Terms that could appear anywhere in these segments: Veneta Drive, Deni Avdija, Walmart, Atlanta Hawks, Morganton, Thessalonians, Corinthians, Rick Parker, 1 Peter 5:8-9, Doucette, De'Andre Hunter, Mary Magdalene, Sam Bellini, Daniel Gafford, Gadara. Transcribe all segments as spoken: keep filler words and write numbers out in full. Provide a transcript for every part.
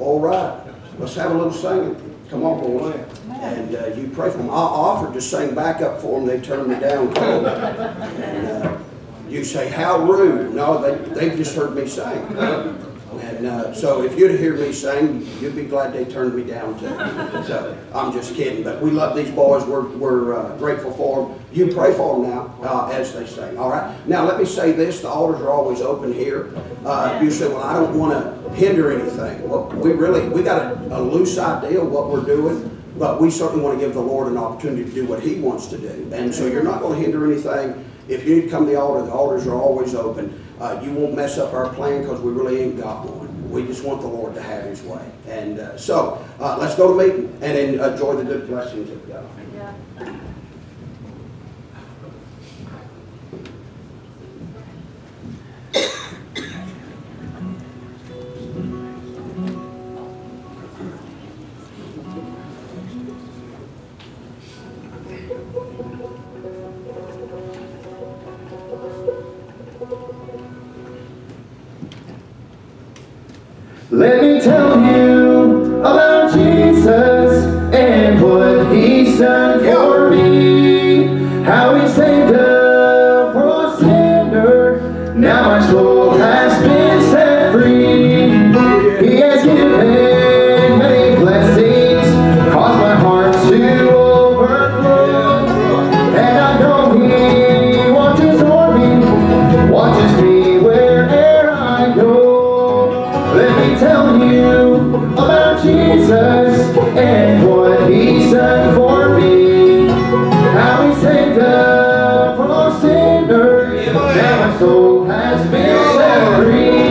all right, let's have a little singing. Come on, boys. And uh, you pray for them. I offered to sing back up for them. They turned me down cold. And uh, you say, how rude. No, they, they just heard me sing. And uh, so if you'd hear me sing, you'd be glad they turned me down too. So I'm just kidding. But we love these boys. We're, we're uh, grateful for them. You pray for them now uh, as they sing. All right. Now, let me say this. The altars are always open here. Uh, you say, well, I don't want to hinder anything. Well, we really, we got a, a loose idea of what we're doing, but we certainly want to give the Lord an opportunity to do what He wants to do. And so you're not going to hinder anything. If you need to come to the altar, the altars are always open. Uh, you won't mess up our plan because we really ain't got one. We just want the Lord to have His way. And uh, so uh, let's go to meeting and enjoy the good blessings of God. Yeah. Let me tell you about Jesus and what He's done for me. How He saved a lost sinner. Now my soul has been set free. He has given many blessings, caused my heart to overflow. And I know He watches over me, watches me wherever I go. Let me tell you about Jesus and what He's done for me. How He saved a lost sinner. Now my soul has been set free.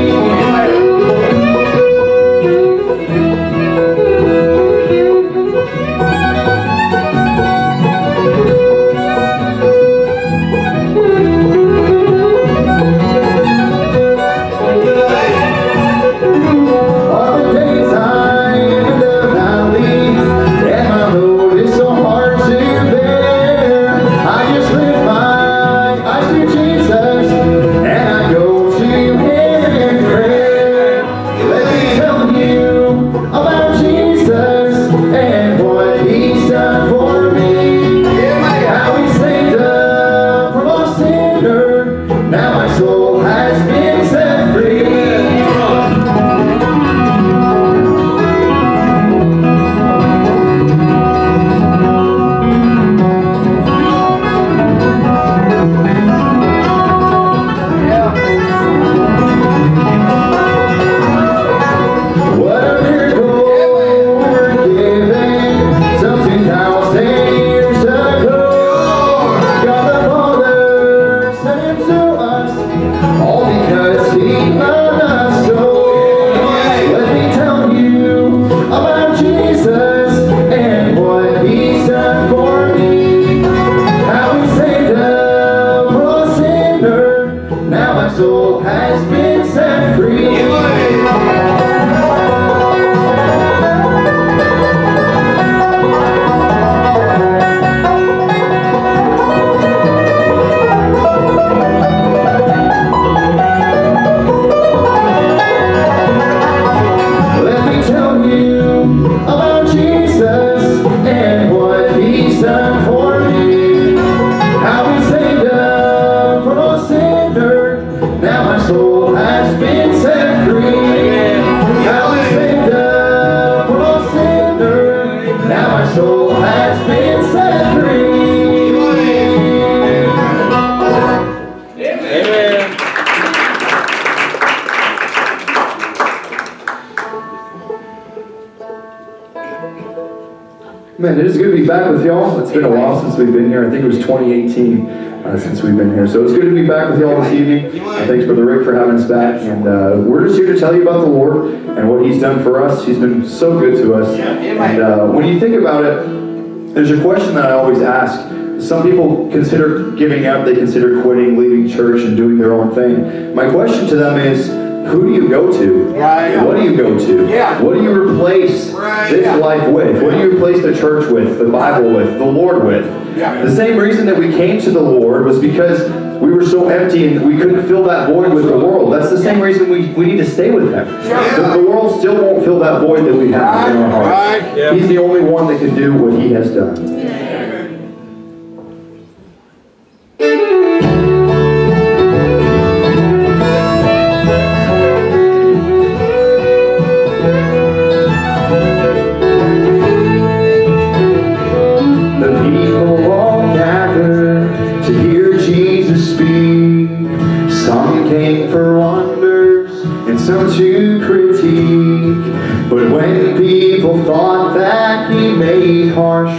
Man, it is good to be back with y'all. It's been a while since we've been here. I think it was twenty eighteen uh, since we've been here. So it's good to be back with y'all this evening. And thanks, Brother Rick, for having us back. And uh, we're just here to tell you about the Lord and what He's done for us. He's been so good to us. And uh, when you think about it, there's a question that I always ask. Some people consider giving up. They consider quitting, leaving church, and doing their own thing. My question to them is, who do you go to? Right. What do you go to? Yeah. What do you replace right. this yeah. life with? What do you replace the church with, the Bible with, the Lord with? Yeah. The same reason that we came to the Lord was because We were so empty and we couldn't fill that void with the world. That's the same reason we, we need to stay with Him. Yeah. The, the world still won't fill that void that we have in our hearts. Right. Yeah. He's the only one that can do what He has done. Yeah.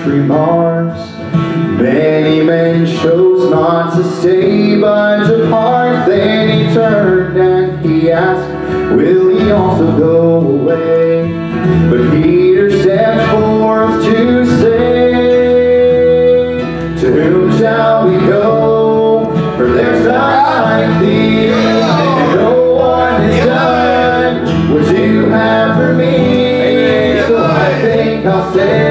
Remarks. Many men chose not to stay but to part. Then he turned and he asked, will he also go away? But Peter stepped forth to say, to whom shall we go? For there's none like thee, and no one has done what you have for me. So I think I'll say,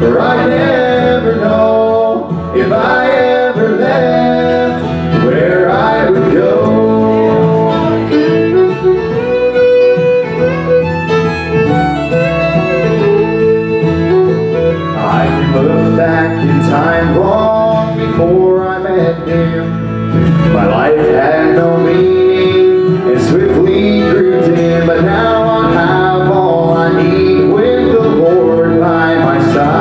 for I never know if I ever left where I would go. I can look back in time long before I met Him. My life had no meaning and swiftly grew dim, but now I have all I need with the Lord by my side.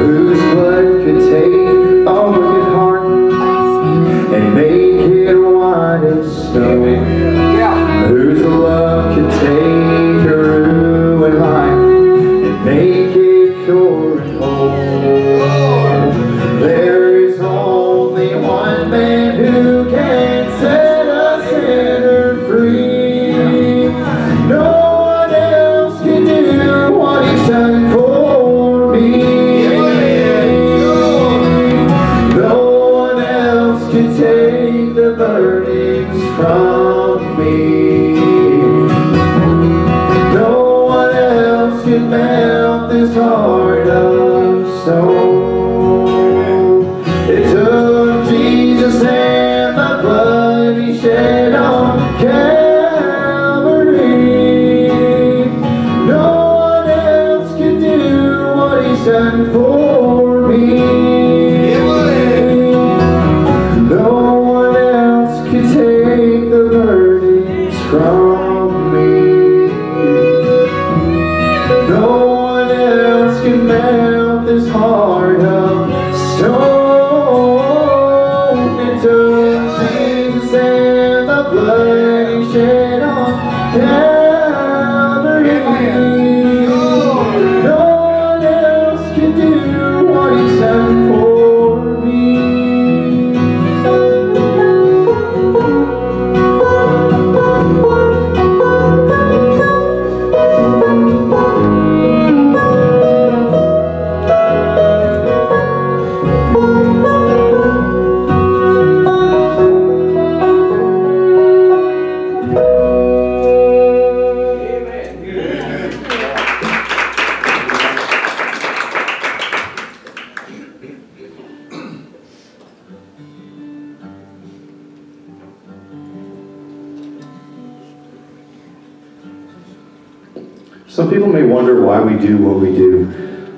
Whose blood could take melt this heart of stone. It took Jesus and the blood He shed on Calvary. No one else could do what He's done for me. No one else could take the burdens from me. No one else could melt this heart of stone. It took Jesus and the blood He shed on Calvary. No one else could do what He's done for me. So people may wonder why we do what we do,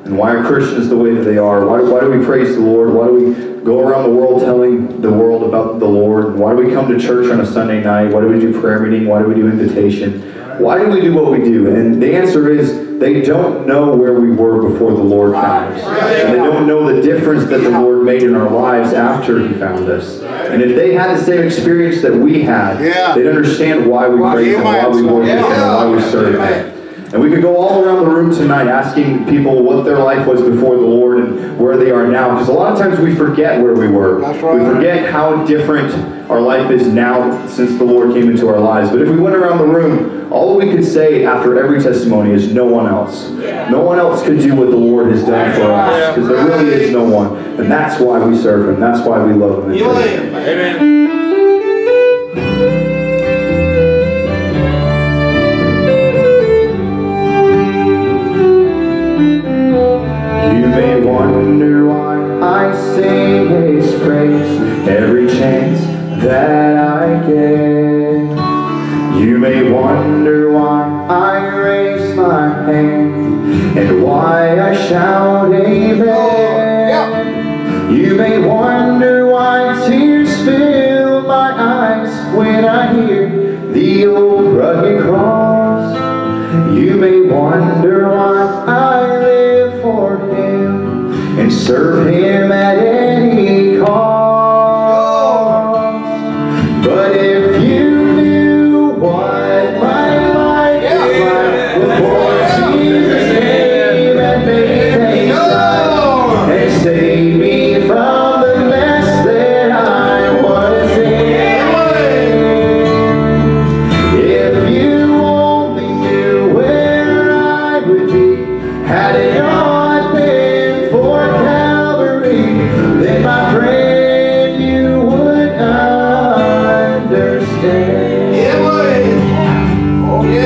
and why are Christians the way that they are? Why, why do we praise the Lord? Why do we go around the world telling the world about the Lord? Why do we come to church on a Sunday night? Why do we do prayer meeting? Why do we do invitation? Why do we do what we do? And the answer is, they don't know where we were before the Lord found us. And they don't know the difference that the Lord made in our lives after He found us. And if they had the same experience that we had, yeah. they'd understand why we well, praise Him, why we worship Him, why we serve Him. And we could go all around the room tonight asking people what their life was before the Lord and where they are now. Because a lot of times we forget where we were. That's right. We forget how different our life is now since the Lord came into our lives. But if we went around the room, all we could say after every testimony is no one else. Yeah. No one else could do what the Lord has done for us. Because there really is no one. And that's why we serve Him. That's why we love Him. Amen. Sing His praise every chance that I get. You may wonder why I raise my hand and why I shout amen. You may wonder why tears fill my eyes when I hear the old rugged cross. You may wonder why I live for Him and serve Him at any cost. But if you knew what my life is like before Jesus came and made things right and saved me from the mess that I was in, if you only knew where I would be had it not been for Calvary, then my friend, you would understand. It would. Oh yes.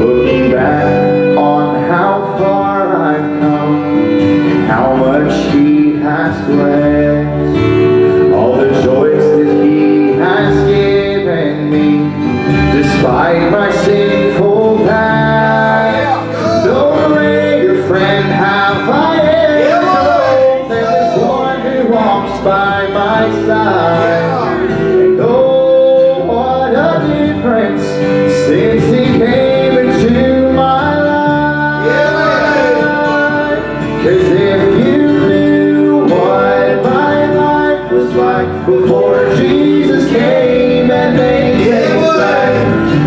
Looking back on how far I've come and how much He has blessed, all the joys that He has given me, despite my sinful past, no greater friend have I ever known than this one who walks by my side. And oh, what a difference since He came into my life. 'Cause if you knew what my life was like before Jesus came and made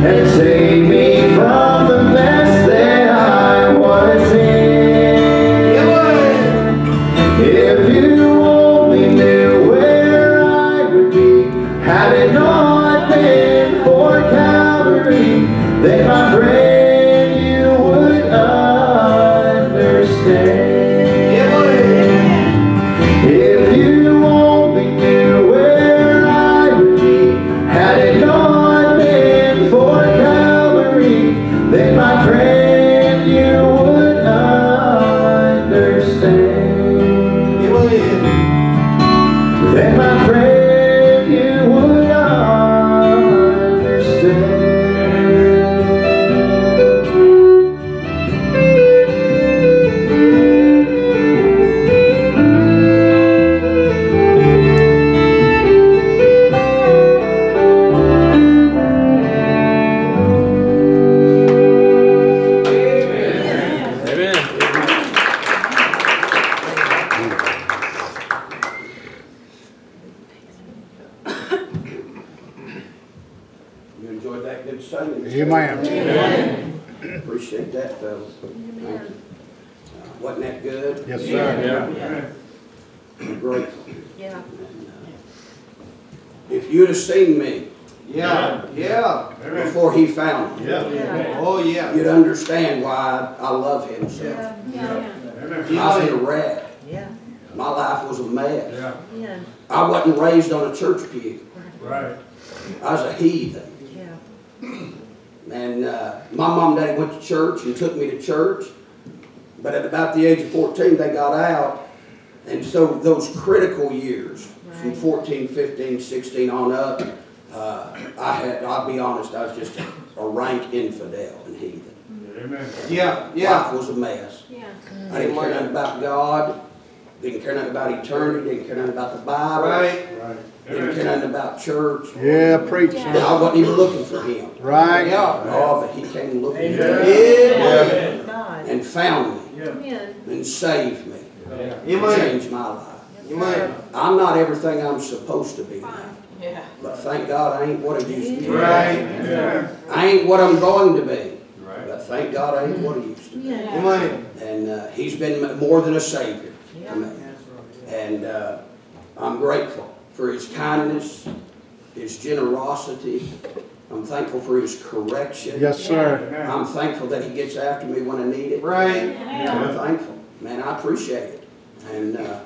and save me from the mess that I was in. If you only knew where I would be had it not been for Calvary, then my friend, you would understand. If you only knew where a good Sunday. Amen. Amen. Appreciate that, fellas. Amen. Uh, wasn't that good? Yes, sir. Yeah. Yeah. Grateful. Yeah. And, uh, if you'd have seen me. Yeah. Yeah. yeah. Before he found me. Yeah. yeah. Oh, yeah. You'd understand why I, I love him so. Yeah. Yeah. yeah. I was in a rat. Yeah. My life was a mess. Yeah. Yeah. I wasn't raised on a church pew. Right. I was a heathen. Yeah. And uh, my mom and daddy went to church and took me to church. But at about the age of fourteen, they got out. And so those critical years, right. from fourteen, fifteen, sixteen on up, uh, I had, I'll be honest, I was just a, a rank infidel and heathen. Amen. Yeah, yeah. Life was a mess. Yeah. I didn't care nothing about God. Didn't care nothing about eternity. Didn't care nothing about the Bible. Right. Right. Didn't care nothing about church. Yeah, preach. Yeah. I wasn't even looking for him. Right. Yeah. Oh, but he came looking for me. Yeah. yeah. And found me. Yeah. And saved me. Yeah. And changed my life. Yeah. I'm not everything I'm supposed to be now. Yeah. But thank God I ain't what I used to be. Right. Yeah. I ain't what I'm going to be. Right. But thank God I ain't what I used to be. Yeah. And uh, he's been more than a savior. Yeah. And uh, I'm grateful for his kindness, his generosity. I'm thankful for his correction. Yes, sir. Yeah. I'm thankful that he gets after me when I need it. Right. Yeah. I'm thankful. Man, I appreciate it. And uh,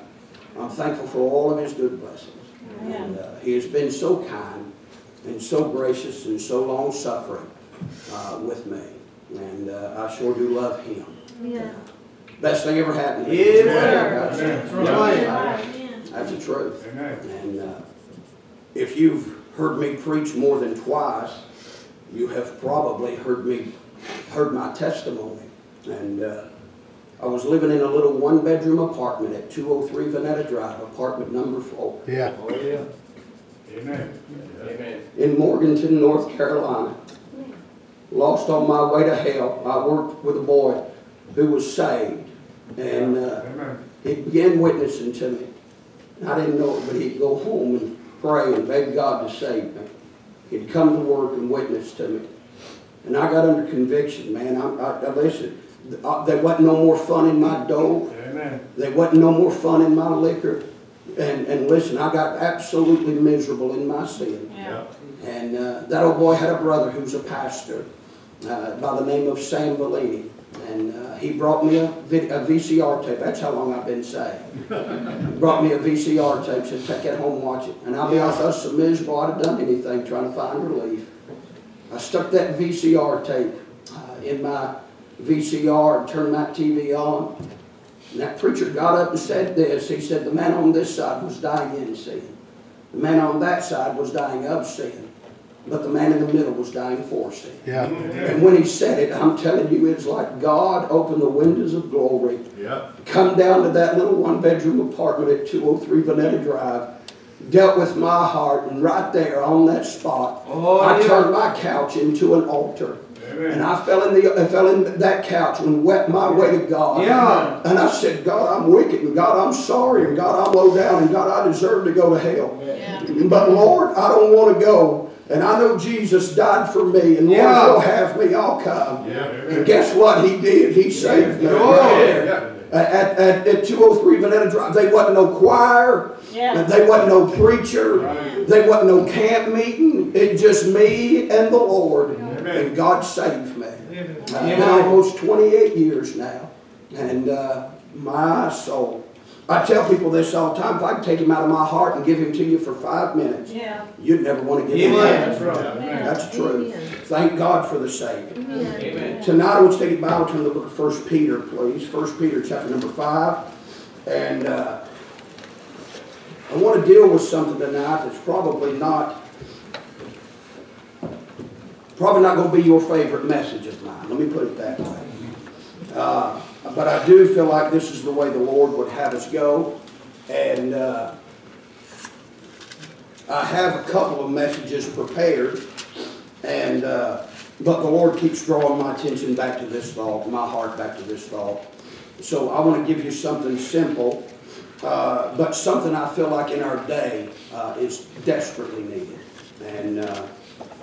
I'm thankful for all of his good blessings. Yeah. And uh, he has been so kind and so gracious and so long-suffering uh, with me. And uh, I sure do love him. Yeah. Best thing ever happened to me. Yeah. Yeah. Yeah. That's the truth. And uh, if you've heard me preach more than twice, you have probably heard me heard my testimony. And uh, I was living in a little one-bedroom apartment at two oh three Veneta Drive, apartment number four. Yeah. Oh yeah. Amen. Amen. In Morganton, North Carolina. Lost on my way to hell. I worked with a boy who was saved. And uh, he began witnessing to me. I didn't know it, but he'd go home and pray and beg God to save me. He'd come to work and witness to me. And I got under conviction, man. I, I, I listen, I, there wasn't no more fun in my dope. Amen. There wasn't no more fun in my liquor. And, and listen, I got absolutely miserable in my sin. Yeah. And uh, that old boy had a brother who was a pastor uh, by the name of Sam Bellini. And uh, he brought me a, a V C R tape. That's how long I've been saved. He brought me a V C R tape, said, take that home and watch it. And I'll be honest, I was so miserable I'd have done anything trying to find relief. I stuck that V C R tape uh, in my V C R and turned my T V on. And that preacher got up and said this. He said, the man on this side was dying in sin. The man on that side was dying of sin. But the man in the middle was dying for sin. Yeah. And when he said it, I'm telling you, it's like God opened the windows of glory. Yeah. Come down to that little one-bedroom apartment at two oh three Veneta Drive. Dealt with my heart. And right there on that spot, oh, I yeah. turned my couch into an altar. Amen. And I fell in, the, I fell in that couch and wept my way to God. Yeah. And I said, God, I'm wicked. And God, I'm sorry. And God, I'm low down. And God, I deserve to go to hell. Yeah. But Lord, I don't want to go. And I know Jesus died for me, and Lord, yeah. you'll have me, I'll come. Yeah. And guess what? He did. He saved yeah. me. Oh, yeah. Yeah. At, at, at two oh three Veneta Drive, they wasn't no choir. Yeah. They wasn't no preacher. Right. They wasn't no camp meeting. It just me and the Lord. Yeah. And God saved me. Yeah. I've been almost twenty-eight years now. And uh, my soul. I tell people this all the time. If I could take him out of my heart and give him to you for five minutes, yeah. you'd never want to give him up. That's right. Amen. That's true. Amen. Thank God for the Savior. Amen. Amen. Tonight I want you to take your Bible to the book of First Peter, please. First Peter chapter number five. And uh, I want to deal with something tonight that's probably not probably not going to be your favorite message of mine. Let me put it that way. Uh, But I do feel like this is the way the Lord would have us go. And uh, I have a couple of messages prepared. And uh, but the Lord keeps drawing my attention back to this thought, my heart back to this thought. So I want to give you something simple, uh, but something I feel like in our day uh, is desperately needed. And uh,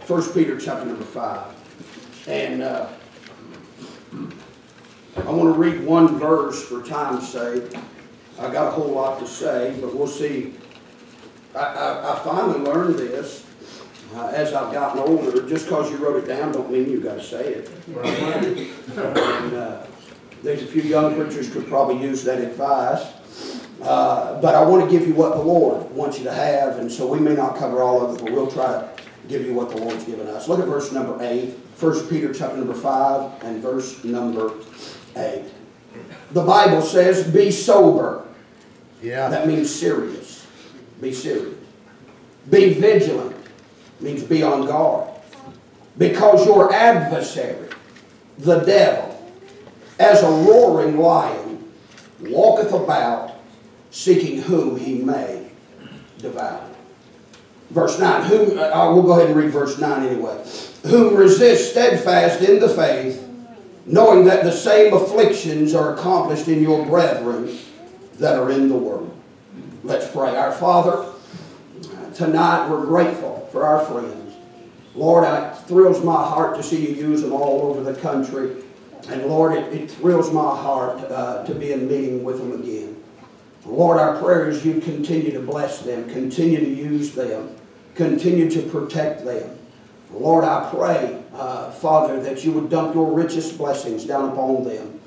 First Peter chapter number five. And uh, I want to read one verse for time's sake. I got a whole lot to say, but we'll see. I, I, I finally learned this uh, as I've gotten older. Just because you wrote it down don't mean you got to say it. And, uh, there's a few young preachers could probably use that advice. Uh, but I want to give you what the Lord wants you to have, and so we may not cover all of it, but we'll try to give you what the Lord's given us. Look at verse number eight, First Peter chapter number five, and verse number eight. The Bible says, be sober. Yeah. That means serious. Be serious. Be vigilant. Means be on guard. Because your adversary, the devil, as a roaring lion, walketh about, seeking whom he may devour. Verse nine. Whom, uh, we'll go ahead and read verse nine anyway. Whom resist steadfast in the faith, knowing that the same afflictions are accomplished in your brethren that are in the world. Let's pray. Our Father, tonight we're grateful for our friends. Lord, it thrills my heart to see you use them all over the country. And Lord, it, it thrills my heart uh, to be in meeting with them again. Lord, our prayer is you continue to bless them, continue to use them, continue to protect them. Lord, I pray, uh, Father, that you would dump your richest blessings down upon them.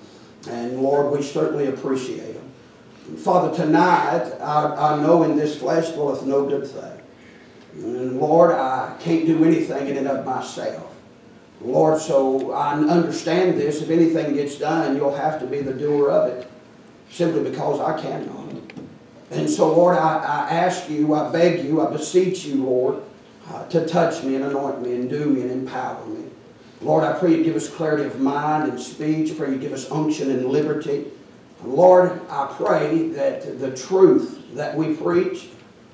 And Lord, we certainly appreciate them. And Father, tonight, I, I know in this flesh dwelleth no good thing. And Lord, I can't do anything in and of myself. Lord, so I understand this. If anything gets done, you'll have to be the doer of it. Simply because I cannot. And so, Lord, I, I ask you, I beg you, I beseech you, Lord, uh, to touch me and anoint me and do me and empower me. Lord, I pray you give us clarity of mind and speech. I pray you give us unction and liberty. Lord, I pray that the truth that we preach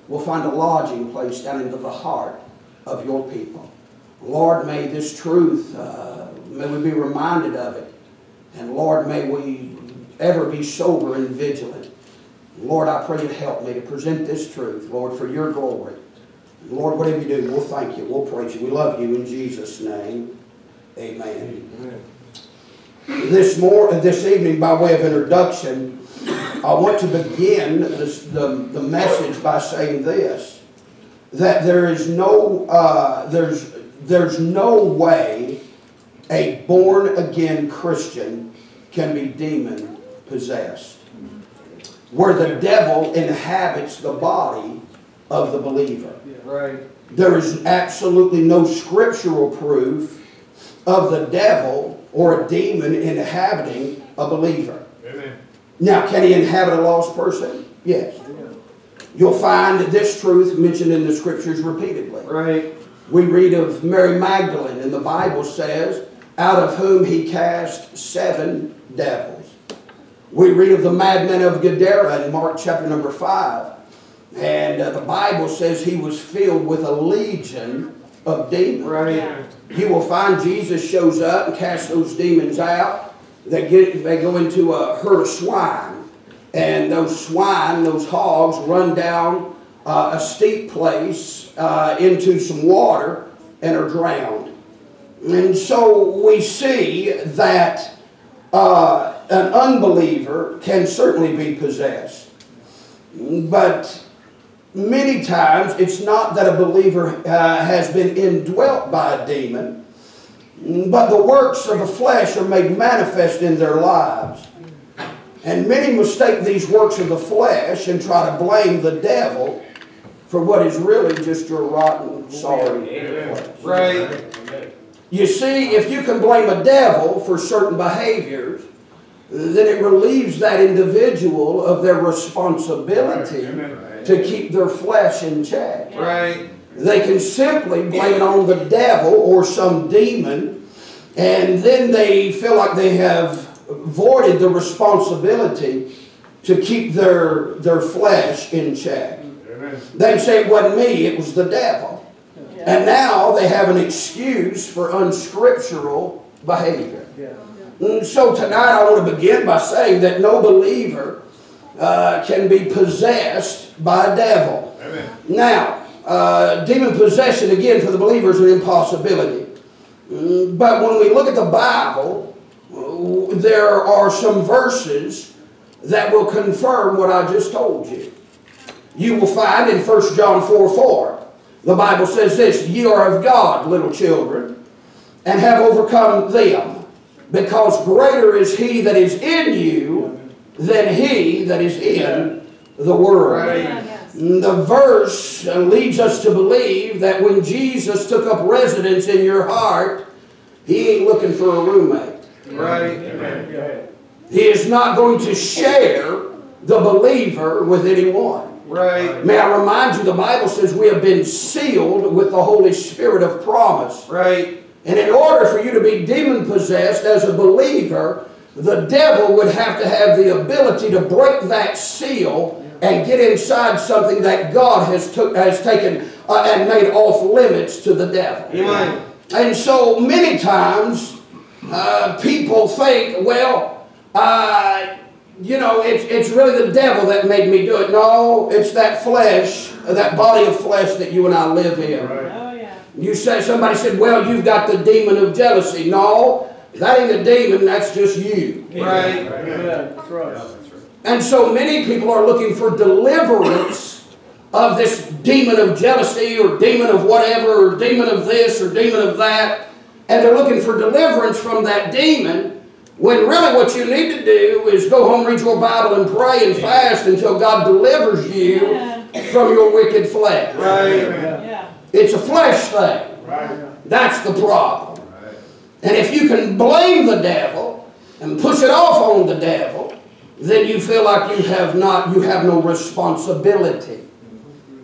will find a lodging place down into the heart of your people. Lord, may this truth, uh, may we be reminded of it. And Lord, may we ever be sober and vigilant. Lord, I pray you'd help me to present this truth, Lord, for your glory. Lord, whatever you do, we'll thank you. We'll praise you. We love you in Jesus' name. Amen. Amen. This, more, this evening, by way of introduction, I want to begin this, the, the message by saying this, that there is no, uh, there's, there's no way a born-again Christian can be demon possessed, where the devil inhabits the body of the believer. Yeah, right. There is absolutely no scriptural proof of the devil or a demon inhabiting a believer. Amen. Now, can he inhabit a lost person? Yes. Yeah. You'll find this truth mentioned in the scriptures repeatedly. Right. We read of Mary Magdalene, and the Bible says, out of whom he cast seven devils. We read of the madman of Gadara in Mark chapter number five. And uh, the Bible says he was filled with a legion of demons. Right. You will find Jesus shows up and casts those demons out. They, get, they go into a herd of swine. And those swine, those hogs, run down uh, a steep place uh, into some water and are drowned. And so we see that Uh, an unbeliever can certainly be possessed. But many times it's not that a believer uh, has been indwelt by a demon, but the works of the flesh are made manifest in their lives. And many mistake these works of the flesh and try to blame the devil for what is really just your rotten, sorry flesh. Right. You see, if you can blame a devil for certain behaviors, then it relieves that individual of their responsibility right. to keep their flesh in check. Right. They can simply blame it on the devil or some demon, and then they feel like they have voided the responsibility to keep their, their flesh in check. Amen. They say, it wasn't me, it was the devil. Yeah. And now they have an excuse for unscriptural behavior. Yeah. So tonight I want to begin by saying that no believer uh, can be possessed by a devil. Amen. Now, Uh, demon possession, again, for the believers, an impossibility. But when we look at the Bible, there are some verses that will confirm what I just told you. You will find in First John four four, the Bible says this, "Ye are of God, little children, and have overcome them, because greater is he that is in you than he that is in the world." Right. The verse leads us to believe that when Jesus took up residence in your heart, he ain't looking for a roommate. Right. Amen. He is not going to share the believer with anyone. Right. May I remind you, the Bible says we have been sealed with the Holy Spirit of promise. Right. And in order for you to be demon-possessed as a believer, the devil would have to have the ability to break that seal and get inside something that God has, took, has taken uh, and made off limits to the devil. Amen. And so many times uh, people think, well, uh, you know, it's, it's really the devil that made me do it. No, it's that flesh, that body of flesh that you and I live in. Right. Oh, yeah. You say, somebody said, well, you've got the demon of jealousy. No, that ain't a demon, that's just you. Right. Right. Yeah, that's right. And so many people are looking for deliverance of this demon of jealousy or demon of whatever or demon of this or demon of that. And they're looking for deliverance from that demon when really what you need to do is go home, read your Bible, and pray and fast until God delivers you yeah. from your wicked flesh. Right. Yeah. It's a flesh thing. Right. That's the problem. Right. And if you can blame the devil and push it off on the devil, then you feel like you have not, you have no responsibility.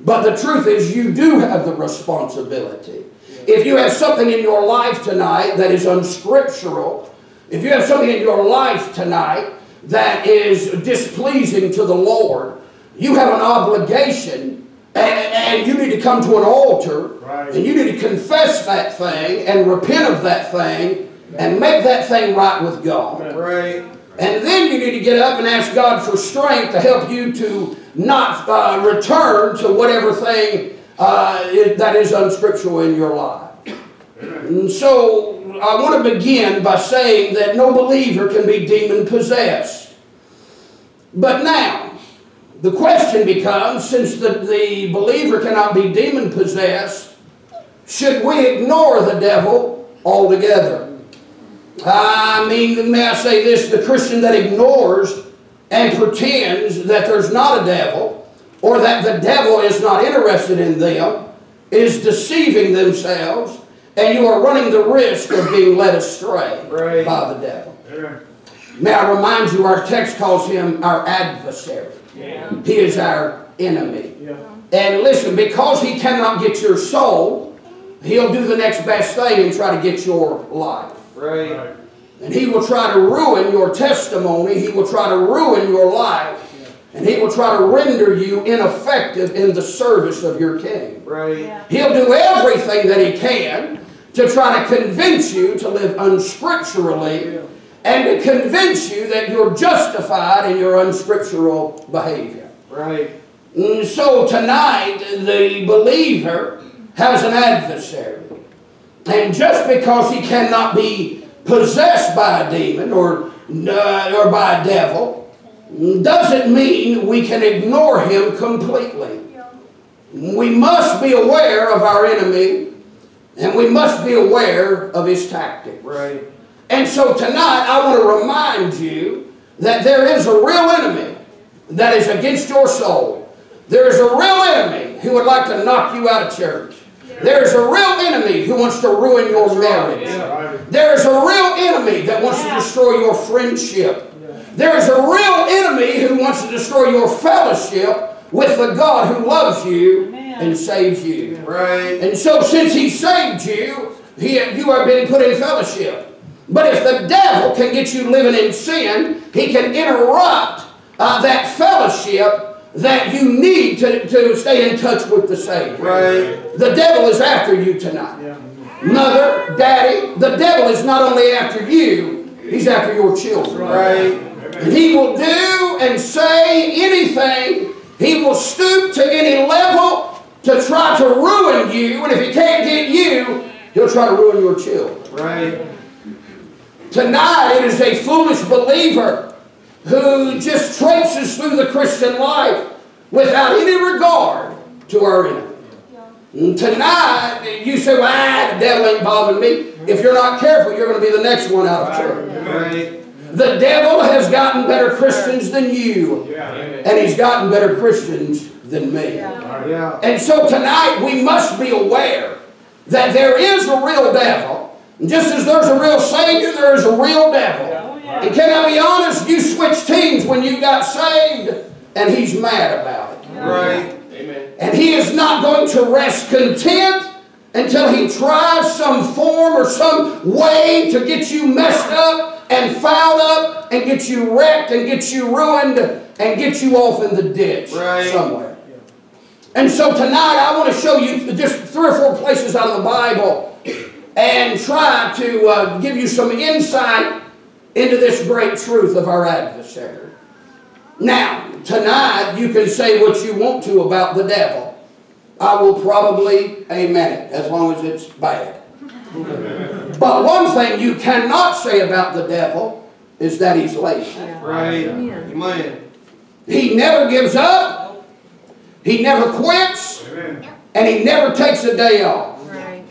But the truth is you do have the responsibility. If you have something in your life tonight that is unscriptural, if you have something in your life tonight that is displeasing to the Lord, you have an obligation and, and you need to come to an altar right. and you need to confess that thing and repent of that thing and make that thing right with God. Right. And then you need to get up and ask God for strength to help you to not uh, return to whatever thing uh, is, that is unscriptural in your life. And so I want to begin by saying that no believer can be demon-possessed. But now, the question becomes, since the, the believer cannot be demon-possessed, should we ignore the devil altogether? I mean, may I say this, the Christian that ignores and pretends that there's not a devil or that the devil is not interested in them is deceiving themselves, and you are running the risk of being led astray right. by the devil. Yeah. May I remind you, our text calls him our adversary. Yeah. He is our enemy. Yeah. And listen, because he cannot get your soul, he'll do the next best thing and try to get your life. Right. And he will try to ruin your testimony. He will try to ruin your life. And he will try to render you ineffective in the service of your king. Right. Yeah. He'll do everything that he can to try to convince you to live unscripturally yeah. and to convince you that you're justified in your unscriptural behavior. Right. And so tonight, the believer has an adversary. And just because he cannot be possessed by a demon or, uh, or by a devil doesn't mean we can ignore him completely. We must be aware of our enemy and we must be aware of his tactics. Right. And so tonight I want to remind you that there is a real enemy that is against your soul. There is a real enemy who would like to knock you out of church. There's a real enemy who wants to ruin your marriage. There's a real enemy that wants to destroy your friendship. There's a real enemy who wants to destroy your fellowship with the God who loves you and saves you. Right. And so since he saved you, he, you have been put in fellowship. But if the devil can get you living in sin, he can interrupt uh, that fellowship that you need to, to stay in touch with the Savior. Right. The devil is after you tonight. Yeah. Mother, daddy, the devil is not only after you, he's after your children. Right. And he will do and say anything. He will stoop to any level to try to ruin you, and if he can't get you, he'll try to ruin your children. Right. Tonight, it is a foolish believer who just traces through the Christian life without any regard to our enemy. Yeah. Tonight, you say, well, ah, the devil ain't bothering me. If you're not careful, you're going to be the next one out of church. Right. The devil has gotten better Christians than you. Yeah. And he's gotten better Christians than me. Yeah. Yeah. And so tonight, we must be aware that there is a real devil. And just as there's a real Savior, there is a real devil. Yeah. Yeah. And can I be honest? You switched teams when you got saved, and he's mad about it. Yeah. Right. Amen. And he is not going to rest content until he tries some form or some way to get you messed up and fouled up and get you wrecked and get you ruined and get you off in the ditch right. somewhere. Yeah. And so tonight I want to show you just three or four places out of the Bible and try to uh, give you some insight into this great truth of our adversary. Now, tonight you can say what you want to about the devil. I will probably amen it as long as it's bad. But one thing you cannot say about the devil is that he's lazy. Right. Amen. He never gives up. He never quits. Amen. And he never takes a day off. Right.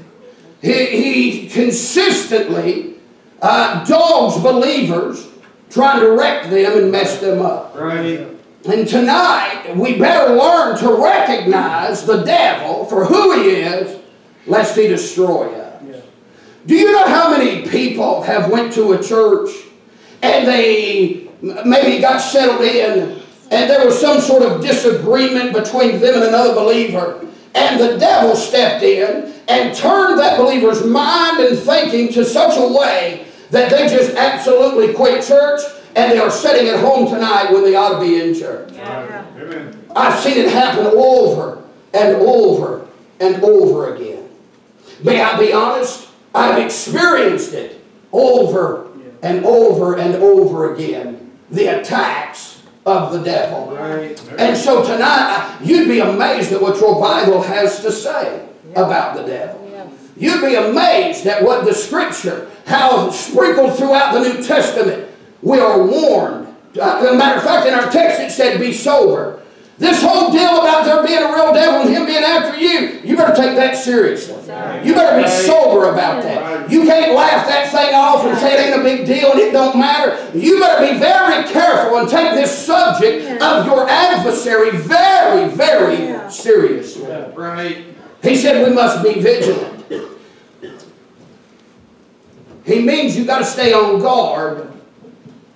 He, he consistently uh, dogs believers, trying to wreck them and mess them up. Right. And tonight, we better learn to recognize the devil for who he is, lest he destroy us. Yeah. Do you know how many people have went to a church and they maybe got settled in and there was some sort of disagreement between them and another believer, and the devil stepped in and turned that believer's mind and thinking to such a way that they just absolutely quit church, and they are sitting at home tonight when they ought to be in church. Yeah. Amen. I've seen it happen over and over and over again. May I be honest? I've experienced it over and over and over again. The attacks of the devil. Right. And so tonight, you'd be amazed at what your Bible has to say yeah. about the devil. Yeah. You'd be amazed at what the Scripture, how sprinkled throughout the New Testament, we are warned. As a matter of fact, in our text it said, be sober. This whole deal about there being a real devil and him being after you, you better take that seriously. You better be sober about that. You can't laugh that thing off and say it ain't a big deal and it don't matter. You better be very careful and take this subject of your adversary very, very seriously. He said we must be vigilant. He means you've got to stay on guard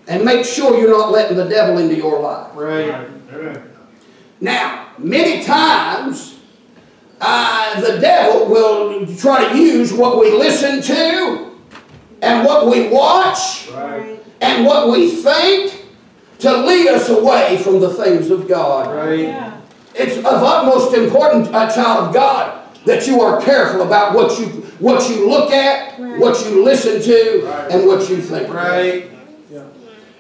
and make sure you're not letting the devil into your life. Right. Amen. Now, many times, uh, the devil will try to use what we listen to and what we watch right. and what we think to lead us away from the things of God. Right. Yeah. It's of utmost importance, a child of God, that you are careful about what you, what you look at, right. what you listen to, right. and what you think. Right.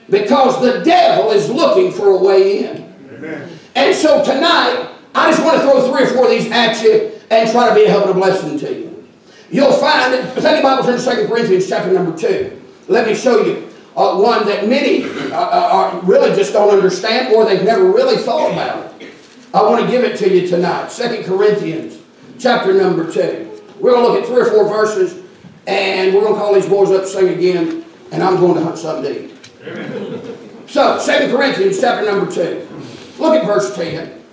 Because the devil is looking for a way in. Amen. And so tonight, I just want to throw three or four of these at you and try to be a help and a blessing to you. You'll find that, take the Bible, turn to Second Corinthians chapter number two. Let me show you uh, one that many uh, uh, really just don't understand or they've never really thought about it. I want to give it to you tonight. Second Corinthians chapter number two. We're going to look at three or four verses and we're going to call these boys up to sing again, and I'm going to hunt something to eat. So, Second Corinthians chapter number two. Look at verse ten.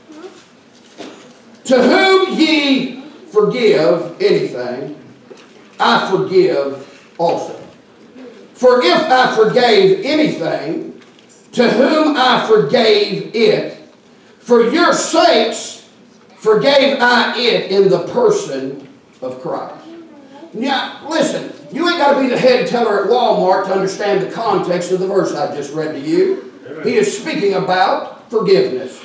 To whom ye forgive anything, I forgive also. For if I forgave anything, to whom I forgave it, for your sakes forgave I it in the person of Christ. Now, listen. You ain't got to be the head teller at Walmart to understand the context of the verse I just read to you. Amen. He is speaking about forgiveness.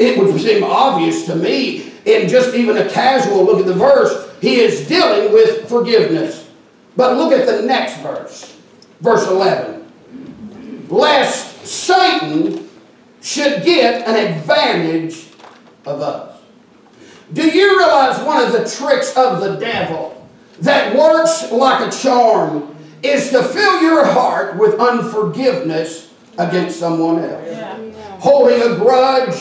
It would seem obvious to me in just even a casual look at the verse. He is dealing with forgiveness. But look at the next verse. Verse eleven. Lest Satan should get an advantage of us. Do you realize was one of the tricks of the devil that works like a charm is to fill your heart with unforgiveness against someone else. Yeah. Holding a grudge,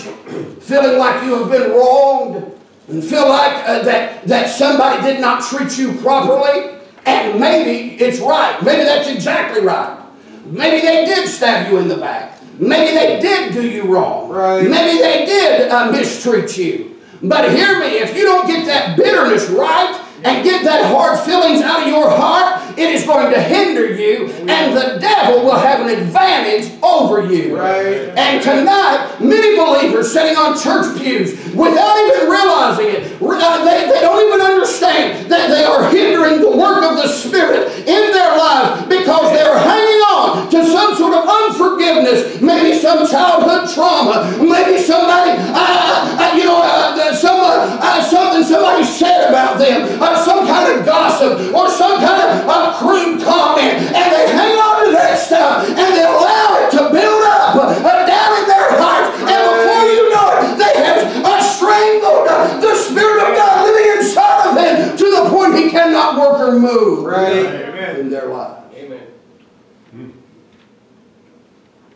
feeling like you have been wronged, and feel like uh, that, that somebody did not treat you properly. And maybe it's right. Maybe that's exactly right. Maybe they did stab you in the back. Maybe they did do you wrong. Right. Maybe they did uh, mistreat you. But hear me, if you don't get that bitterness right and get that hard feelings out of your heart, it is going to hinder you, and the devil will have an advantage over you. Right. And tonight, many believers sitting on church pews without even realizing it, uh, they, they don't even understand that they are hindering the work of the Spirit in their lives because they're hanging on to some sort of unforgiveness, maybe some childhood trauma, maybe somebody, uh, uh, you know, uh, some, uh, something somebody said about them, or some kind of gossip, or some kind of a crude comment, and they hang on to that stuff, and they allow it to build up uh, down in their hearts, and before you know it, they have uh, strangled uh, the Spirit of God living inside of them to the point He cannot work or move right Amen. in their life. Amen.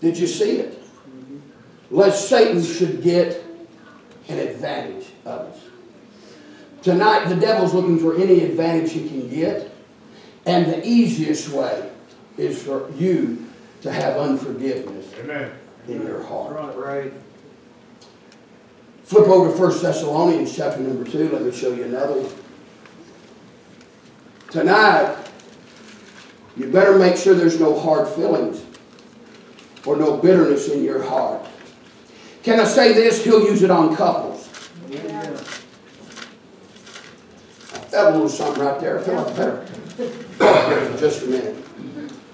Did you see it? Mm-hmm. Lest Satan should get an advantage of us. Tonight, the devil's looking for any advantage he can get. And the easiest way is for you to have unforgiveness Amen. in your heart. Right, right. Flip over to First Thessalonians chapter number two. Let me show you another one. Tonight, you better make sure there's no hard feelings or no bitterness in your heart. Can I say this? He'll use it on couples. Yeah. That little something right there. I feel like better. Just a minute.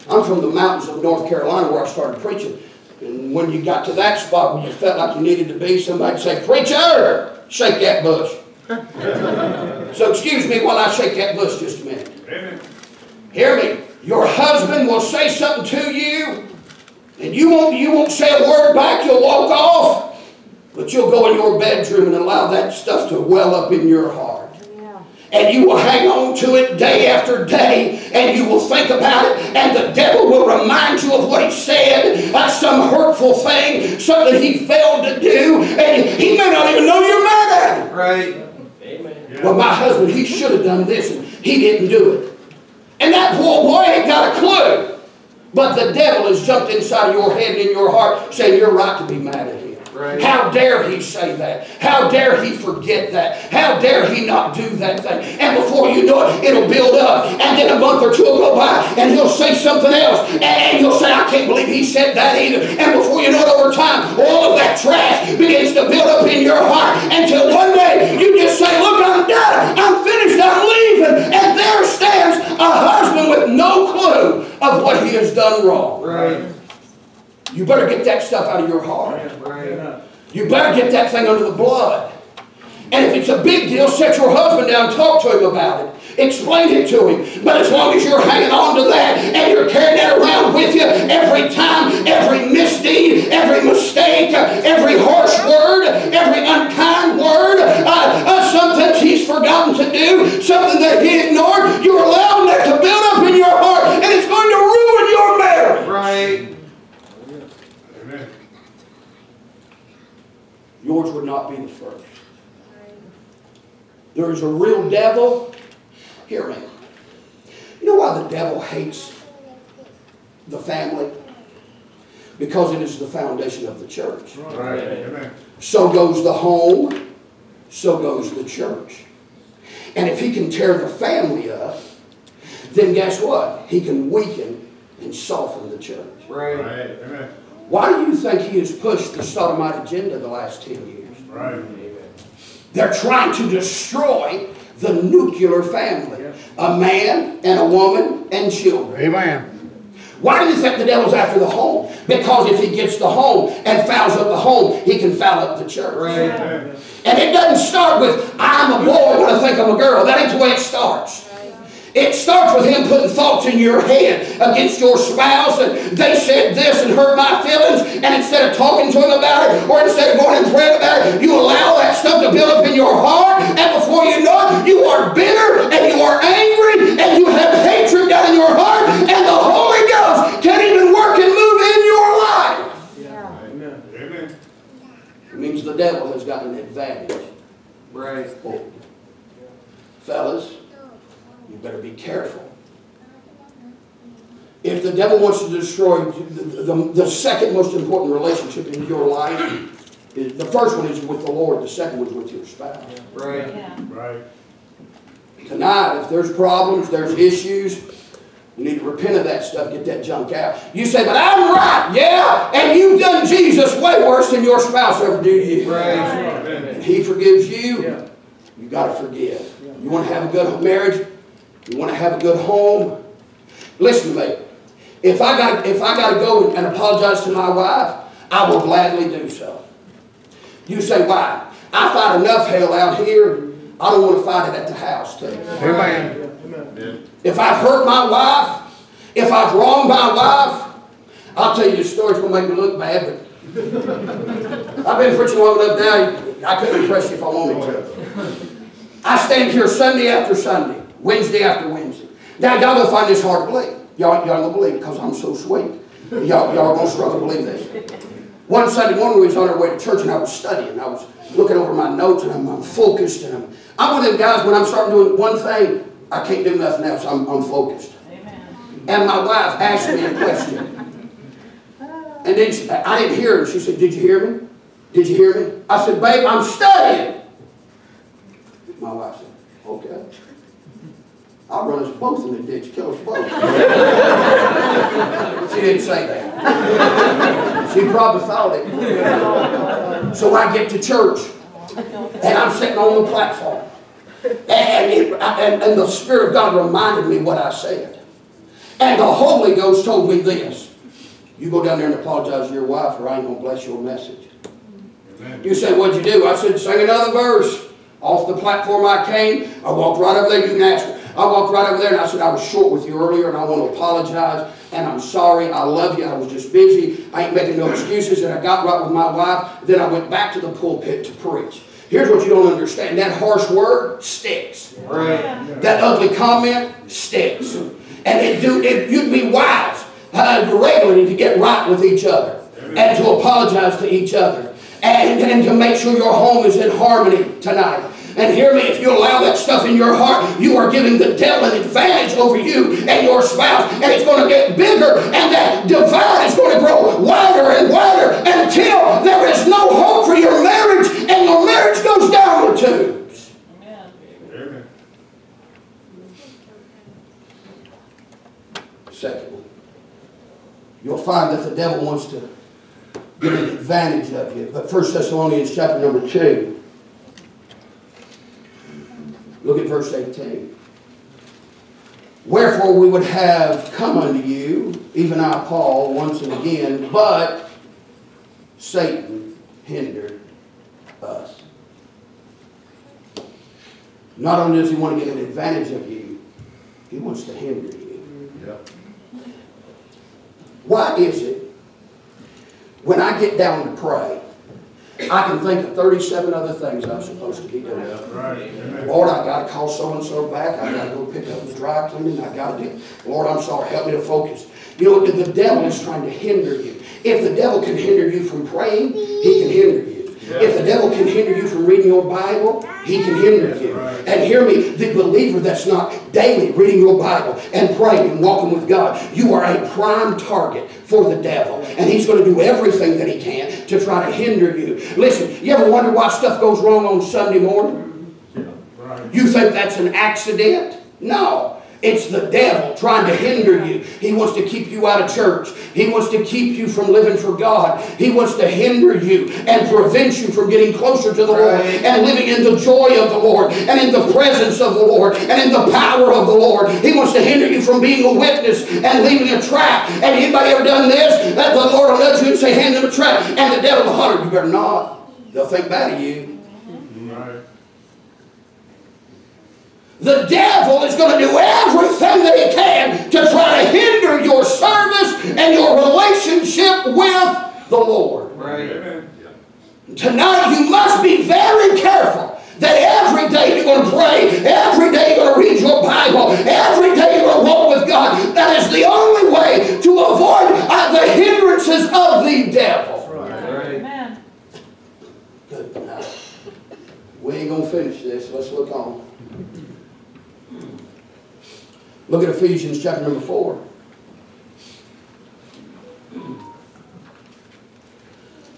I'm from the mountains of North Carolina where I started preaching. And when you got to that spot where you felt like you needed to be, somebody would say, "Preacher, shake that bush." So excuse me while I shake that bush just a minute. Amen. Hear me. Your husband will say something to you, and you won't, you won't say a word back. You'll walk off. But you'll go in your bedroom and allow that stuff to well up in your heart. And you will hang on to it day after day, and you will think about it, and the devil will remind you of what he said, uh, some hurtful thing, something he failed to do, and he may not even know you're mad at him. Right. Amen. Yeah. Well, my husband, he should have done this, and he didn't do it. And that poor boy ain't got a clue. But the devil has jumped inside of your head and in your heart, saying you're right to be mad at him. Right. How dare he say that? How dare he forget that? How dare he not do that thing? And before you know it, it'll build up. And then a month or two will go by, and he'll say something else. And you'll say, "I can't believe he said that either." And before you know it, over time, all of that trash begins to build up in your heart until one day you just say, "Look, I'm done. I'm finished. I'm leaving." And there stands a husband with no clue of what he has done wrong. Right. You better get that stuff out of your heart. You better get that thing under the blood. And if it's a big deal, set your husband down and talk to him about it. Explain it to him. But as long as you're hanging on to that and you're carrying that around with you every time, every misdeed, every mistake, every harsh word, every unkind word, uh, uh, something he's forgotten to do, something that he ignored, you're allowing that to build up in your heart, and it's going to ruin your marriage. Right. Yours would not be the first. There is a real devil. Hear me. You know why the devil hates the family? Because it is the foundation of the church. Right. Amen. So goes the home. So goes the church. And if he can tear the family up, then guess what? He can weaken and soften the church. Right. Right. Amen. Why do you think he has pushed the sodomite agenda the last ten years? Right. Amen. They're trying to destroy the nuclear family. Yes. A man and a woman and children. Amen. Why do you think the devil's after the home? Because if he gets the home and fouls up the home, he can foul up the church. Right. Amen. And it doesn't start with, "I'm a boy when I think I'm a girl." That ain't the way it starts. It starts with him putting thoughts in your head against your spouse, and "they said this and hurt my feelings," and instead of talking to him about it, or instead of going and praying about it, you allow that stuff to build up in your heart, and before you know fellas, you better be careful. If the devil wants to destroy the, the, the second most important relationship in your life, is, the first one is with the Lord, the second one is with your spouse. Right. Yeah. Right. Tonight, if there's problems, there's issues, you need to repent of that stuff, get that junk out. You say, but I'm right, yeah, and you've done Jesus way worse than your spouse ever do you. Right. Right. He forgives you, yeah. You got to forgive. Yeah. You want to have a good marriage, you want to have a good home. Listen to me. If I got if I got to go and apologize to my wife, I will gladly do so. You say, why? I fight enough hell out here. I don't want to fight it at the house, too. Amen. Amen. If I've hurt my wife, if I've wronged my wife, I'll tell you the story. It's going to make me look bad, but I've been preaching long enough now. I couldn't impress you if I wanted to. I stand here Sunday after Sunday, Wednesday after Wednesday. Now, y'all going to find this hard to believe. Y'all going to believe it because I'm so sweet. Y'all are going to struggle to believe this. One Sunday morning, we was on our way to church, and I was studying. I was looking over my notes, and I'm, I'm focused. And I'm, I'm one of them guys, when I'm starting doing one thing, I can't do nothing else. I'm, I'm focused. Amen. And my wife asked me a question. And then she, I didn't hear her. She said, did you hear me? Did you hear me? I said, babe, I'm studying. My wife said, okay. I'll run us both in the ditch, kill us both. She didn't say that. She probably thought it. So I get to church, and I'm sitting on the platform. And, it, and, and the Spirit of God reminded me what I said. And the Holy Ghost told me this. You go down there and apologize to your wife, or I ain't going to bless your message. Amen. You said, what'd you do? I said, sing another verse. Off the platform I came, I walked right over there, you can ask her. I walked right over there and I said, I was short with you earlier and I want to apologize and I'm sorry, I love you, I was just busy, I ain't making no excuses, and I got right with my wife, then I went back to the pulpit to preach. Here's what you don't understand, that harsh word sticks. Right. Yeah. That ugly comment sticks. And it do, it, you'd be wise uh, regularly to get right with each other and to apologize to each other and, and to make sure your home is in harmony tonight. And hear me, if you allow that stuff in your heart, you are giving the devil an advantage over you and your spouse. And it's going to get bigger, and that divide is going to grow wider and wider until there is no hope for your marriage, and your marriage goes down the tubes. Amen. Amen. Secondly, you'll find that the devil wants to get an advantage of you. But First Thessalonians chapter number two. Look at verse eighteen. Wherefore we would have come unto you, even I, Paul, once and again, but Satan hindered us. Not only does he want to get an advantage of you, he wants to hinder you. Yep. Why is it when I get down to pray, I can think of thirty-seven other things I'm supposed to be doing. Right. Lord, I got to call so-and-so back. I got to go pick up the dry cleaning. I got to do. Lord, I'm sorry. Help me to focus. You know, the devil is trying to hinder you. If the devil can hinder you from praying, he can hinder you. Yeah. If the devil can hinder you from reading your Bible, he can hinder you. Right. And hear me, the believer that's not daily reading your Bible and praying and walking with God, you are a prime target for the devil. And he's going to do everything that he can to try to hinder you. Listen, you ever wonder why stuff goes wrong on Sunday morning? Yeah. Right. You think that's an accident? No. It's the devil trying to hinder you. He wants to keep you out of church. He wants to keep you from living for God. He wants to hinder you and prevent you from getting closer to the Lord and living in the joy of the Lord and in the presence of the Lord and in the power of the Lord. He wants to hinder you from being a witness and leaving a trap. And anybody ever done this? That the Lord will nudge you and say, hand them a trap. And the devil will holler, you better not. They'll think bad of you. The devil is going to do everything that he can to try to hinder your service and your relationship with the Lord. Right. Amen. Tonight you must be very careful that every day you're going to pray, every day you're going to read your Bible, every day you're going to walk with God. That is the only way to avoid the hindrances of the devil. Right. Amen. Good night. We ain't going to finish this. Let's look on. Look at Ephesians chapter number four.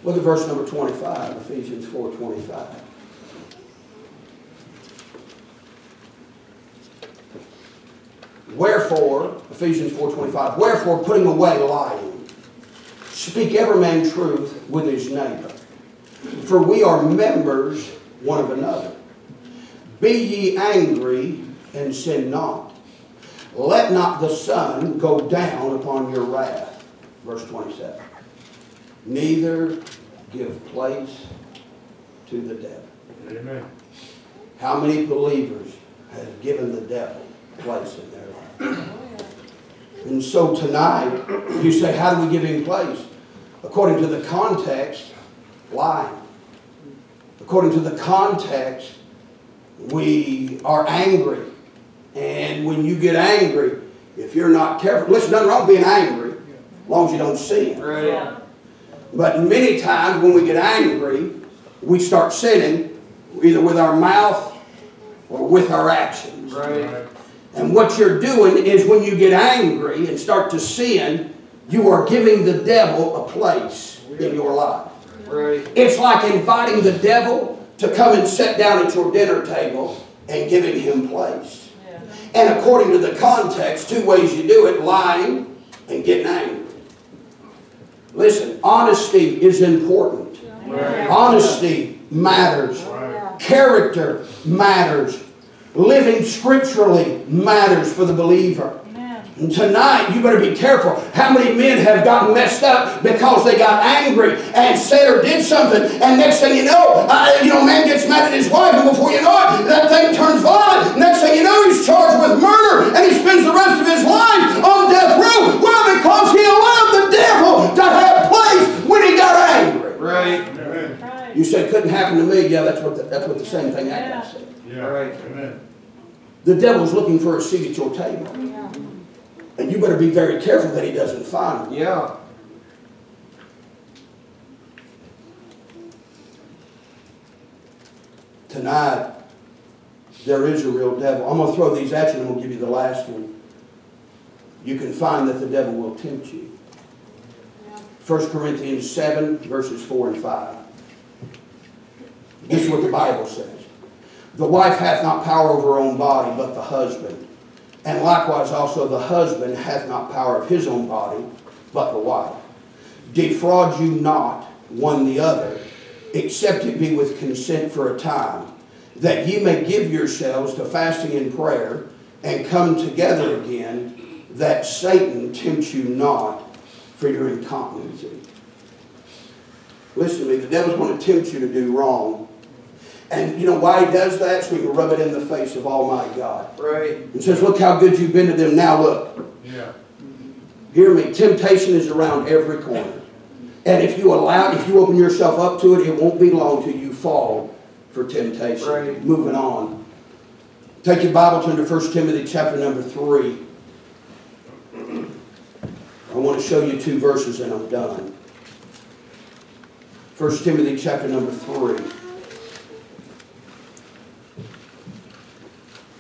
Look at verse number twenty-five, Ephesians four twenty-five. Wherefore, Ephesians four twenty-five, wherefore putting away lying, speak every man truth with his neighbor, for we are members one of another. Be ye angry and sin not. Let not the sun go down upon your wrath. Verse twenty-seven. Neither give place to the devil. Amen. How many believers have given the devil place in their life? And so tonight, you say, how do we give him place? According to the context, lying. According to the context, we are angry. And when you get angry, if you're not careful, listen, nothing wrong with being angry, as long as you don't sin. Right. Yeah. But many times when we get angry, we start sinning either with our mouth or with our actions. Right. And what you're doing is when you get angry and start to sin, you are giving the devil a place in your life. Right. It's like inviting the devil to come and sit down at your dinner table and giving him place. And according to the context, two ways you do it, lying and getting angry. Listen, honesty is important. Right. Honesty matters. Right. Character matters. Living scripturally matters for the believer. Amen. And tonight, you better be careful. How many men have gotten messed up because they got angry and said or did something, and next thing you know, uh, you know, man gets mad at his wife, and before you know it, that thing turns violent. Next thing you know, he's charged with murder, and he spends the rest of his life on death row. Why? Because he allowed the devil to have place when he got angry. Right. Amen. You said, couldn't happen to me. Yeah, that's what the, that's what the same thing happened. Yeah. Yeah. All right. Amen. The devil's looking for a seat at your table. Yeah. And you better be very careful that he doesn't find it. Yeah. Tonight, there is a real devil. I'm going to throw these at you and I'm going to give you the last one. You can find that the devil will tempt you. Yeah. First Corinthians seven, verses four and five. This is what the Bible says. The wife hath not power over her own body, but the husband. And likewise also the husband hath not power of his own body, but the wife. Defraud you not one the other, except it be with consent for a time, that ye may give yourselves to fasting and prayer, and come together again, that Satan tempt you not for your incontinency. Listen to me, the devil's going to tempt you to do wrong. And you know why he does that? So he can rub it in the face of Almighty God. Right. And says, look how good you've been to them. Now look. Yeah. Hear me. Temptation is around every corner. And if you allow, if you open yourself up to it, it won't be long till you fall for temptation. Right. Moving on. Take your Bible, turn to First Timothy chapter number three. I want to show you two verses and I'm done. First Timothy chapter number three.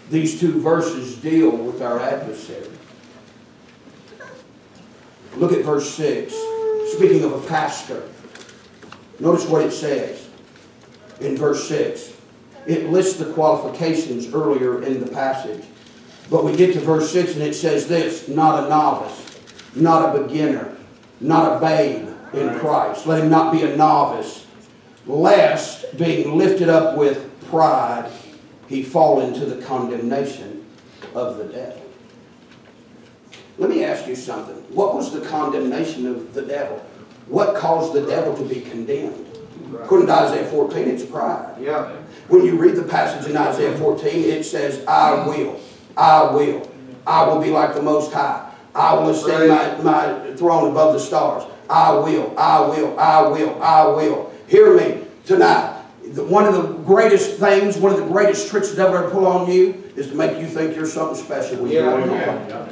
These two verses deal with our adversary. Look at verse six. Speaking of a pastor. Notice what it says in verse six. It lists the qualifications earlier in the passage. But we get to verse six and it says this. Not a novice. Not a beginner. Not a babe in Christ. Let him not be a novice. Lest being lifted up with pride, he fall into the condemnation of the devil. Let me ask you something. What was the condemnation of the devil? What caused the devil to be condemned? Right. According to Isaiah fourteen, it's pride. Yeah. When you read the passage in Isaiah fourteen, it says, I will, I will, I will be like the Most High. I will ascend my, my throne above the stars. I will, I will, I will, I will. Hear me tonight. One of the greatest things, one of the greatest tricks the devil ever pull on you is to make you think you're something special when yeah, you're yeah, yeah.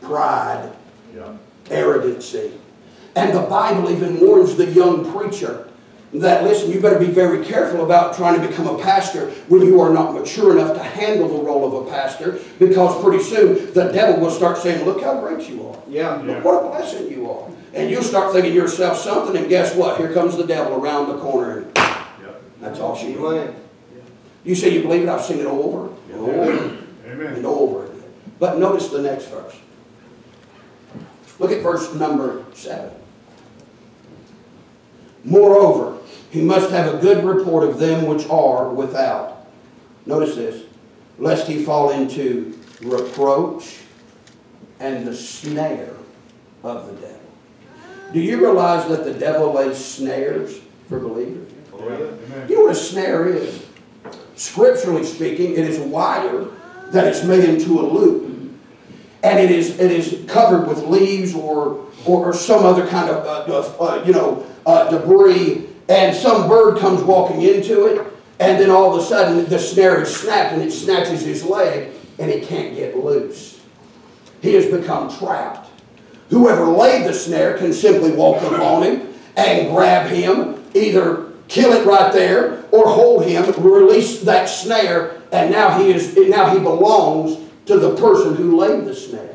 Pride, yeah. Arrogancy. And the Bible even warns the young preacher that, listen, you better be very careful about trying to become a pastor when you are not mature enough to handle the role of a pastor, because pretty soon the devil will start saying, look how great you are. Yeah. yeah. Look what a blessing you are. And you'll start thinking to yourself something, and guess what? Here comes the devil around the corner. Yeah. That's all she did. You say you believe it, I've seen it all over and over Amen. and over again. But notice the next verse. Look at verse number seven. Moreover, he must have a good report of them which are without. Notice this. Lest he fall into reproach and the snare of the devil. Do you realize that the devil lays snares for believers? Oh, yeah. You know what a snare is? Scripturally speaking, it is wider that it's made into a loop. And it is, it is covered with leaves or, or, or some other kind of, uh, uh, you know, uh, debris. And some bird comes walking into it. And then all of a sudden the snare is snapped, and it snatches his leg, and he can't get loose. He has become trapped. Whoever laid the snare can simply walk up on him and grab him, either kill it right there or hold him, release that snare, and now he is now he belongs to the person who laid the snare.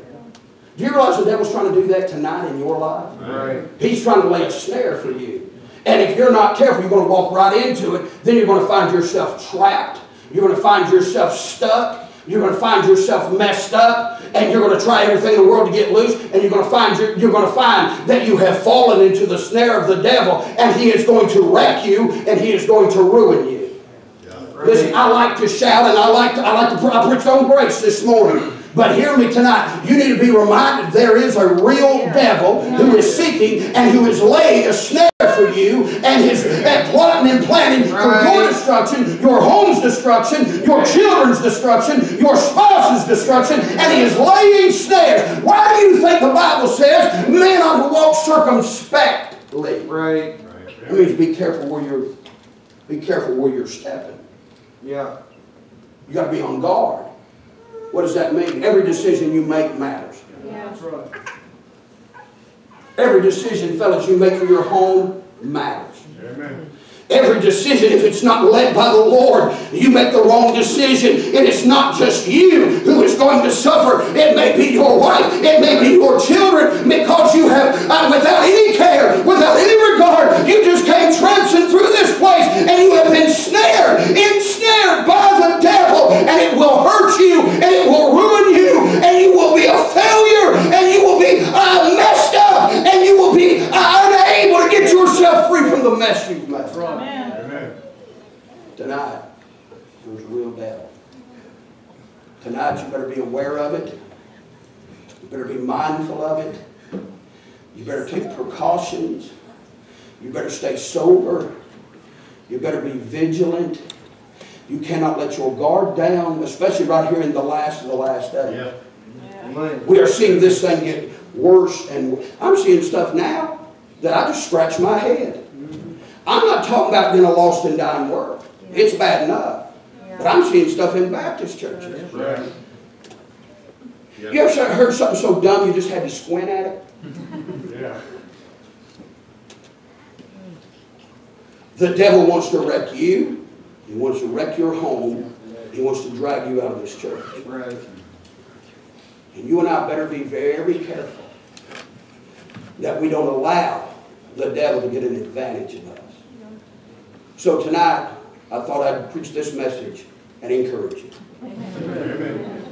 Do you realize the devil's trying to do that tonight in your life? Right. He's trying to lay a snare for you. And if you're not careful, you're going to walk right into it. Then you're going to find yourself trapped. You're going to find yourself stuck. You're going to find yourself messed up, and you're going to try everything in the world to get loose, and you're going to find you're, you're going to find that you have fallen into the snare of the devil, and he is going to wreck you, and he is going to ruin you. Yeah, right. Listen, I like to shout, and I like to I like to I preached on grace this morning. But hear me tonight. You need to be reminded there is a real yeah. devil yeah. who is seeking and who is laying a snare for you, and his and plotting and planning right. for your destruction, your home's destruction, your children's destruction, your spouse's destruction, and he is laying snares. Why do you think the Bible says men ought to walk circumspectly? Right. right. That means be careful where you're be careful where you're stepping. Yeah. You got to be on guard. What does that mean? Every decision you make matters. Yeah. That's right. Every decision, fellas, you make for your home matters. Amen. Every decision, if it's not led by the Lord, you make the wrong decision. It is not just you who is going to suffer. It may be your wife. It may be your children, because you have, uh, without any care, without any regard, you just came tramping through this place, and you have been snared, ensnared by the devil, and it will hurt you, and it will ruin you, and you will be a failure, and you will be uh, messed up, and you will be uh, unable to get yourself free from the mess you've made. Amen. Tonight, there's a real devil. Tonight, you better be aware of it. You better be mindful of it. You better take precautions. You better stay sober. You better be vigilant. You cannot let your guard down, especially right here in the last of the last day. Yeah. Yeah. We are seeing this thing get worse and worse. I'm seeing stuff now that I just scratch my head. I'm not talking about being a lost and dying world. It's bad enough. Yeah. But I'm seeing stuff in Baptist churches. Right. Yeah. You ever heard something so dumb you just had to squint at it? Yeah. The devil wants to wreck you. He wants to wreck your home. He wants to drag you out of this church. Right. And you and I better be very careful that we don't allow the devil to get an advantage of us. So tonight, I thought I'd preach this message and encourage you. Amen.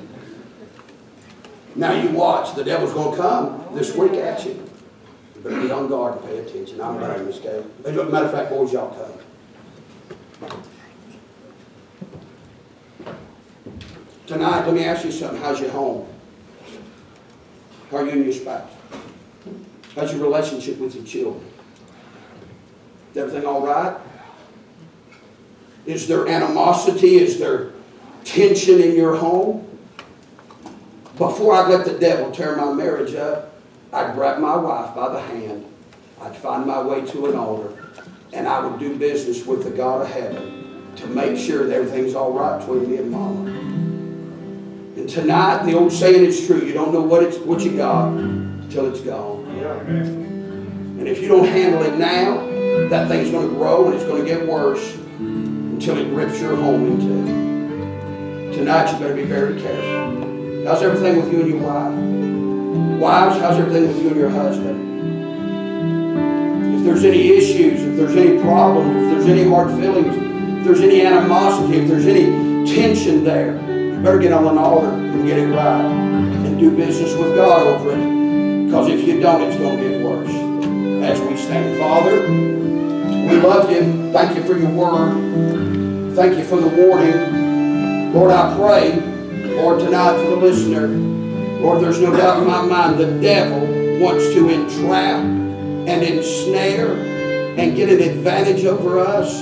Now you watch. The devil's going to come this week at you. You better be on guard and pay attention. I'm right in this case. As a matter of fact, boys, y'all come. Tonight, let me ask you something. How's your home? How are you and your spouse? How's your relationship with your children? Is everything all right? Is there animosity? Is there tension in your home? Before I'd let the devil tear my marriage up, I'd grab my wife by the hand. I'd find my way to an altar. And I would do business with the God of heaven to make sure that everything's all right between me and Mama. And tonight, the old saying is true. You don't know what, it's, what you got until it's gone. And if you don't handle it now, that that thing's going to grow and it's going to get worse until it rips your home in two. Tonight you better be very careful. How's everything with you and your wife? Wives, how's everything with you and your husband? If there's any issues, if there's any problems, if there's any hard feelings, if there's any animosity, if there's any tension there, you better get on an altar and get it right and do business with God over it. Because if you don't, it's going to get worse. As we stand, Father, we love you. Thank you for your word. Thank you for the warning. Lord, I pray, Lord, tonight for the listener. Lord, there's no doubt in my mind the devil wants to entrap and ensnare and get an advantage over us.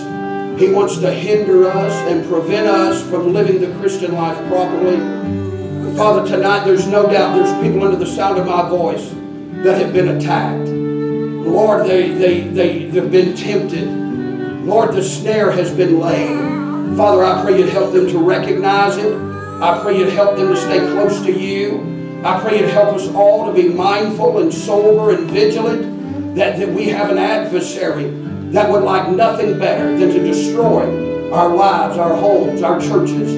He wants to hinder us and prevent us from living the Christian life properly. Father, tonight there's no doubt there's people under the sound of my voice that have been attacked. Lord, they, they, they, they've been tempted. Lord, the snare has been laid. Father, I pray you'd help them to recognize it. I pray you'd help them to stay close to you. I pray you'd help us all to be mindful and sober and vigilant that, that we have an adversary that would like nothing better than to destroy our lives, our homes, our churches.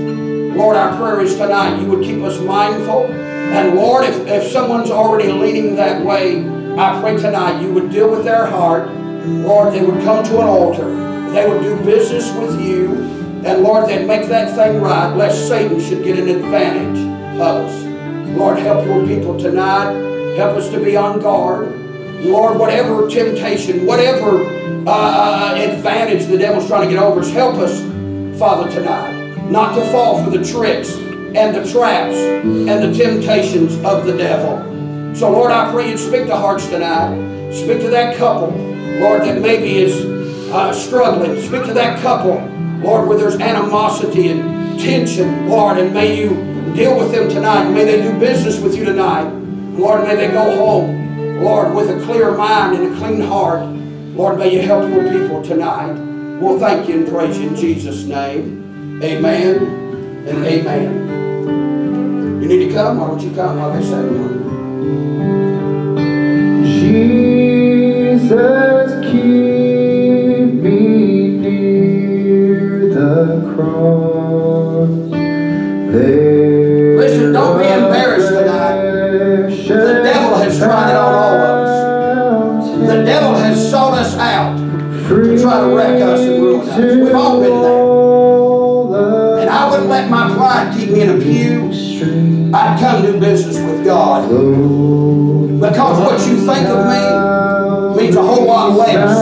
Lord, our prayer is tonight you would keep us mindful. And Lord, if, if someone's already leaning that way, I pray tonight you would deal with their heart. Lord, they would come to an altar. They would do business with you. And Lord, they'd make that thing right, lest Satan should get an advantage of us. Lord, help your people tonight. Help us to be on guard. Lord, whatever temptation, whatever Uh, advantage the devil's trying to get over us, help us, Father, tonight not to fall for the tricks and the traps and the temptations of the devil. So Lord, I pray you'd speak to hearts tonight. Speak to that couple, Lord, that maybe is uh, struggling. Speak to that couple, Lord, where there's animosity and tension, Lord, and may you deal with them tonight. May they do business with you tonight. Lord, may they go home, Lord, with a clear mind and a clean heart. Lord, may you help your people tonight. We'll thank you and praise you in Jesus' name. Amen and amen. You need to come? Why don't you come? Like I said, Jesus, keep me near the cross. There Listen, don't be embarrassed tonight. The devil has tried it on all of us. The devil sought us out to try to wreck us and ruin us. We've all been there. And I wouldn't let my pride keep me in a pew. I'd come do business with God. Because what you think of me means a whole lot less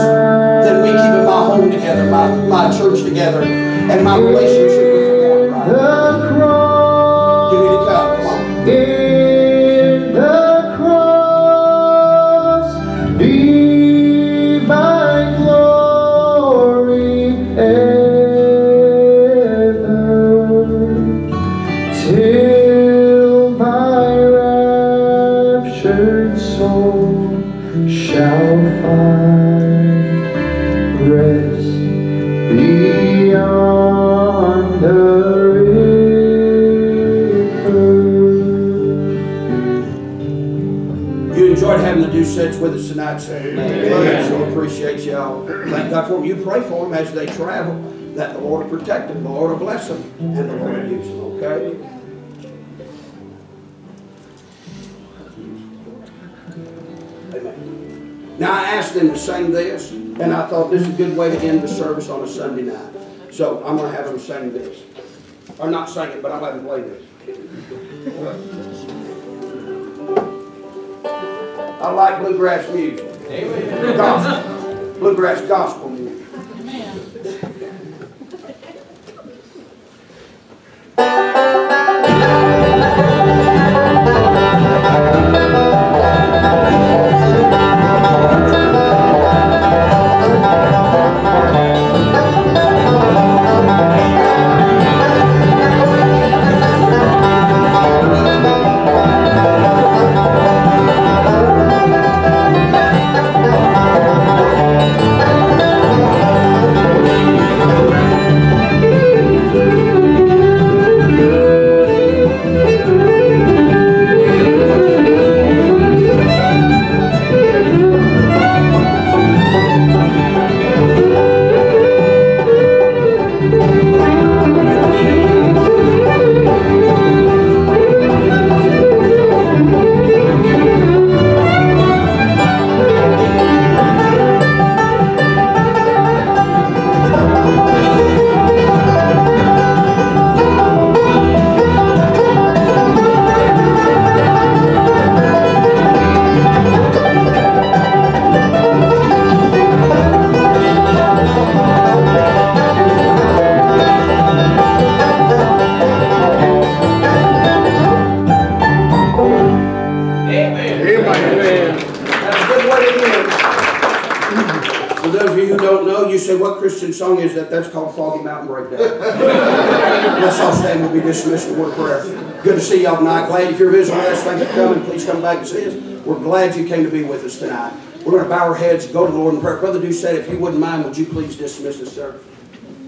than me keeping my home together, my, my church together, and my relationship with the Lord right. You need to come. Come on. Sets with us tonight, so we appreciate y'all. Thank God for them. You pray for them as they travel, that the Lord will protect them, the Lord will bless them, and the Lord will use them, okay? Amen. Now, I asked them to sing this, and I thought this is a good way to end the service on a Sunday night. So I'm going to have them sing this. Or not sing it, but I'm going to play this. I like bluegrass music. Amen. Gospel. Bluegrass gospel music. say, what Christian song is that? That's called Foggy Mountain Breakdown. Let's all stand. We'll be dismissed with one prayer. Good to see y'all tonight. Glad if you're visiting us, thanks for coming. Please come back and see us. We're glad you came to be with us tonight. We're going to bow our heads, go to the Lord in prayer. Brother Doucette, if you wouldn't mind, would you please dismiss us, sir?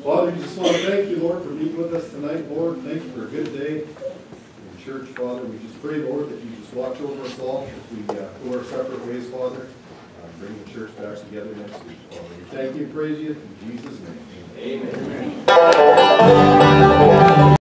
Father, we just want to thank you, Lord, for being with us tonight, Lord. Thank you for a good day in church, Father. We just pray, Lord, that you just watch over us all as we uh, go our separate ways, Father. Bring the church back together next week. Thank you, praise you, in Jesus' name. Amen. Amen.